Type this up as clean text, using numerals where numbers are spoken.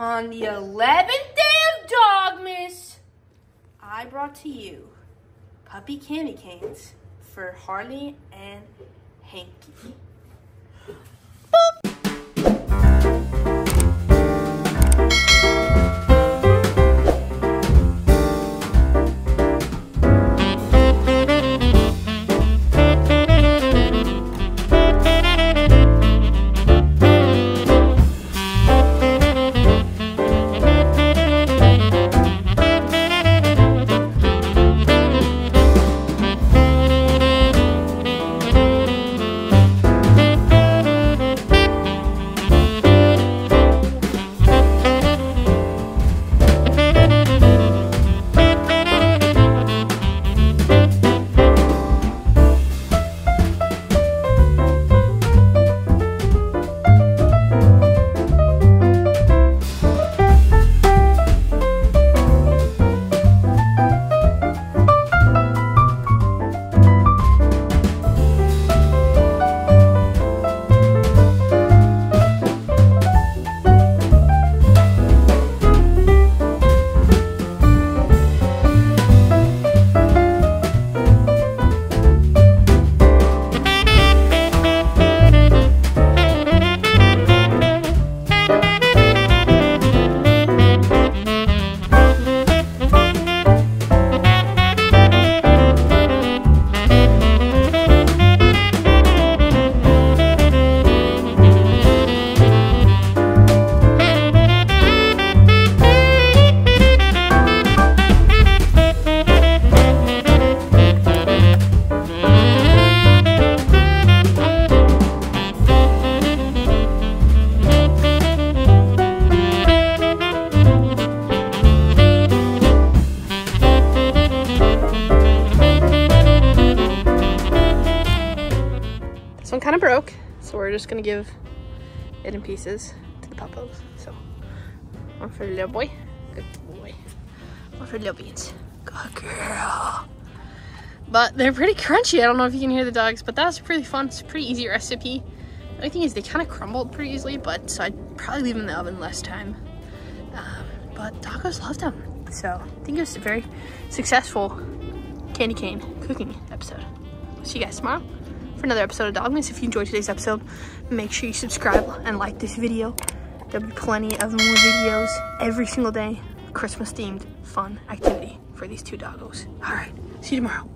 On the 11th day of Dogmas, I brought to you puppy candy canes for Harley and Hanky. So I'm kind of broke, so we're just gonna give it in pieces to the puppos. So one for the little boy, good boy. One for the little beans, good girl. But they're pretty crunchy. I don't know if you can hear the dogs, but that was pretty fun. It's a pretty easy recipe. The only thing is they kind of crumbled pretty easily, but so I'd probably leave them in the oven less time. But Dogmas loved them, so I think it was a very successful candy cane cooking episode. See you guys tomorrow for another episode of Dogmas. If you enjoyed today's episode, make sure you subscribe and like this video. There'll be plenty of more videos every single day. Christmas themed fun activity for these two doggos. All right, see you tomorrow.